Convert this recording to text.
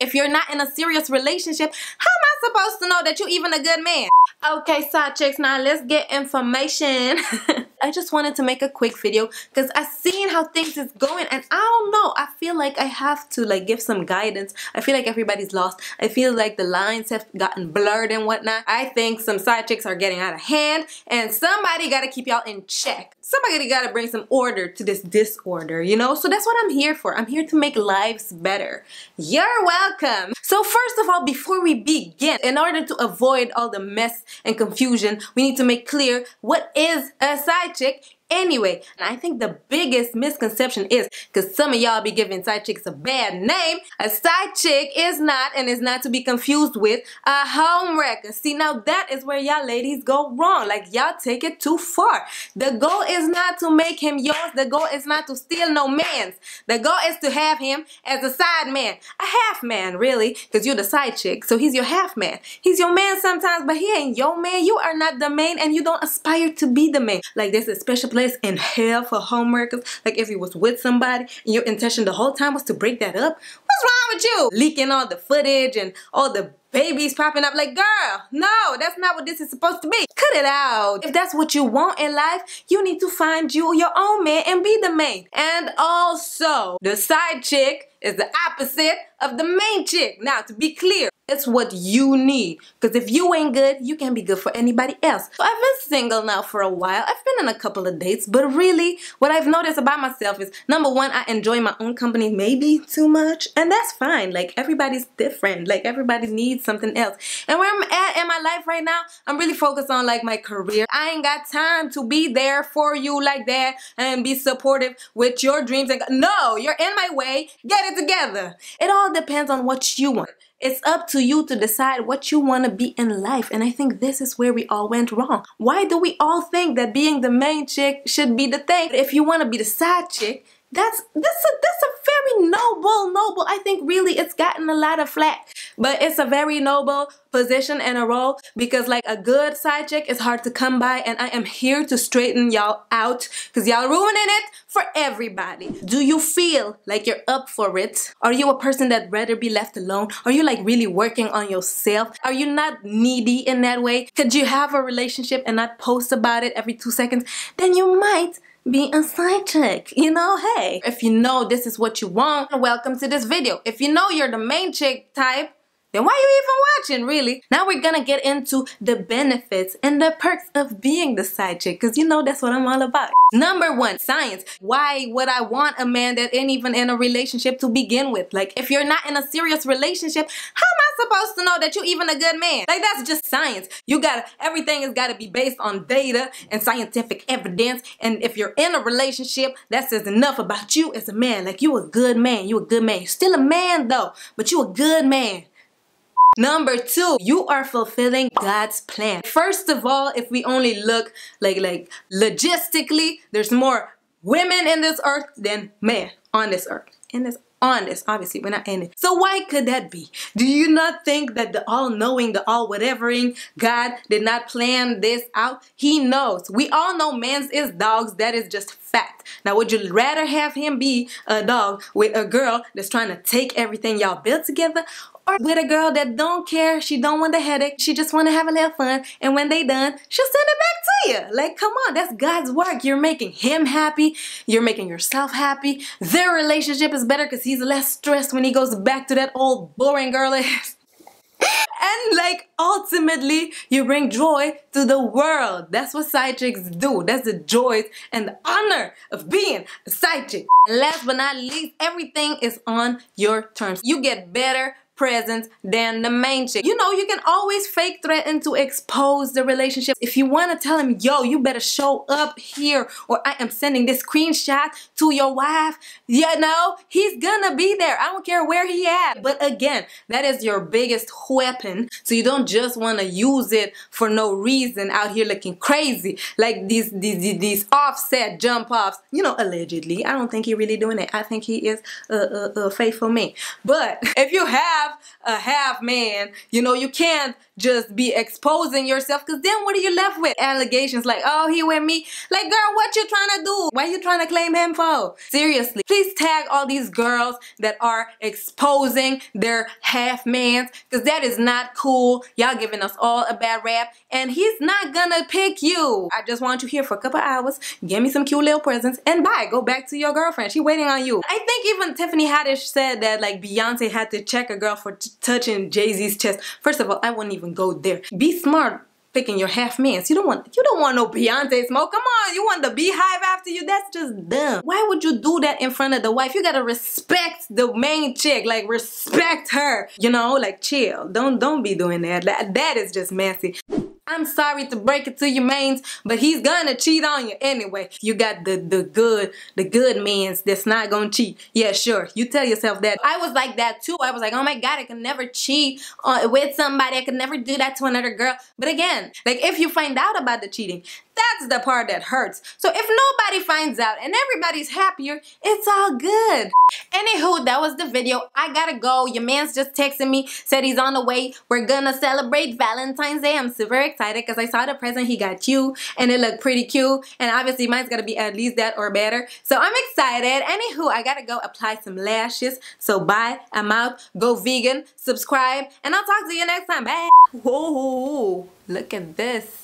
If you're not in a serious relationship, how am I supposed to know that you're even a good man? Okay, side chicks, now let's get information. I just wanted to make a quick video because I've seen how things is going and I don't know. I feel like I have to like give some guidance. I feel like everybody's lost. I feel like the lines have gotten blurred and whatnot. I think some side chicks are getting out of hand and somebody gotta keep y'all in check. Somebody gotta bring some order to this disorder, you know? So that's what I'm here for. I'm here to make lives better. You're welcome. So first of all, before we begin, in order to avoid all the mess and confusion, we need to make clear what is a side chick anyway. And I think the biggest misconception is, because some of y'all be giving side chicks a bad name, a side chick is not, and is not to be confused with, a homewrecker. See, now that is where y'all ladies go wrong. Like, y'all take it too far. The goal is not to make him yours. The goal is not to steal no man's. The goal is to have him as a side man, a half man, really, because you're the side chick, so he's your half man. He's your man sometimes, but he ain't your man. You are not the main, and you don't aspire to be the main. Like, there's a special place in hell for homewreckers. Like, if you was with somebody and your intention the whole time was to break that up, what's wrong with you? Leaking all the footage and all the babies popping up. Like, girl, no, that's not what this is supposed to be. Cut it out. If that's what you want in life, you need to find you your own man and be the man. And also, the side chick is the opposite of the main chick. Now, to be clear, it's what you need, because if you ain't good, you can't be good for anybody else. So I've been single now for a while. I've been on a couple of dates, but really what I've noticed about myself is, number one, I enjoy my own company maybe too much, and that's fine. Like, everybody's different. Like, everybody needs something else. And where I'm at in my life right now, I'm really focused on like my career. I ain't got time to be there for you like that and be supportive with your dreams. And no, you're in my way. Get it together. It all depends on what you want. It's up to you to decide what you want to be in life, and I think this is where we all went wrong. Why do we all think that being the main chick should be the thing? If you want to be the side chick, that's a very noble, I think really it's gotten a lot of flack, but it's a very noble position and a role, because like a good side chick is hard to come by, and I am here to straighten y'all out because y'all ruining it for everybody. Do you feel like you're up for it? Are you a person that rather be left alone? Are you like really working on yourself? Are you not needy in that way? Could you have a relationship and not post about it every 2 seconds? Then you might be a side chick, you know. Hey, if you know this is what you want, welcome to this video. If you know you're the main chick type, then why are you even watching, really? Now we're gonna get into the benefits and the perks of being the side chick, because you know that's what I'm all about. Number one, science. Why would I want a man that ain't even in a relationship to begin with? Like, if you're not in a serious relationship, how am I supposed to know that you're even a good man? Like, that's just science. You gotta, everything has gotta be based on data and scientific evidence, and if you're in a relationship, that says enough about you as a man. Like, you a good man, you a good man. You're still a man though, but you a good man. Number two, you are fulfilling God's plan. First of all, if we only look like logistically, there's more women in this earth than men on this earth. Obviously, we're not in it. So why could that be? Do you not think that the all-knowing, the all-whatevering God did not plan this out? He knows. We all know men's is dogs. That is just fact. Now, would you rather have him be a dog with a girl that's trying to take everything y'all built together, or with a girl that don't care, she don't want the headache, she just want to have a little fun, and when they done, she'll send it back to you? Like, come on, that's God's work. You're making him happy, you're making yourself happy, their relationship is better because he's less stressed when he goes back to that old boring girl ass. And like, ultimately, you bring joy to the world. That's what side chicks do. That's the joy and the honor of being a side chick. And last but not least, everything is on your terms. You get better presence than the main chick. You know, you can always fake threaten to expose the relationship. If you want to tell him, yo, you better show up here, or I am sending this screenshot to your wife, you know, he's gonna be there. I don't care where he at. But again, that is your biggest weapon, so you don't just want to use it for no reason out here looking crazy like these offset jump offs, you know, allegedly. I don't think he really doing it. I think he is a faithful man. But if you have a half man. You know, you can't just be exposing yourself, because then what are you left with? Allegations like, oh, he with me. Like, girl, what you trying to do? Why you trying to claim him for? Seriously, please tag all these girls that are exposing their half mans, because that is not cool. Y'all giving us all a bad rap, and he's not gonna pick you. I just want you here for a couple hours, give me some cute little presents, and bye. Go back to your girlfriend. She waiting on you. I think even Tiffany Haddish said that, like, Beyonce had to check a girl for touching Jay-Z's chest. First of all, I wouldn't even go there. Be smart picking your half mans. You don't want no Beyonce smoke. Come on, you want the beehive after you? That's just dumb. Why would you do that in front of the wife? You gotta respect the main chick. Like, respect her. You know, like, chill. Don't be doing that. That is just messy. I'm sorry to break it to you, mains, but he's gonna cheat on you anyway. You got the good mans that's not gonna cheat. Yeah, sure, you tell yourself that. I was like that too. I was like, oh my God, I can never cheat with somebody. I can never do that to another girl. But again, like, if you find out about the cheating, that's the part that hurts. So if nobody finds out and everybody's happier, it's all good. Anywho, that was the video. I gotta go. Your man's just texting me, said he's on the way. We're gonna celebrate Valentine's Day. I'm super excited because I saw the present he got you and it looked pretty cute, and obviously mine's gonna be at least that or better. So I'm excited. Anywho, I gotta go apply some lashes. So bye, I'm out. Go vegan, subscribe, and I'll talk to you next time. Bye. Whoa, look at this.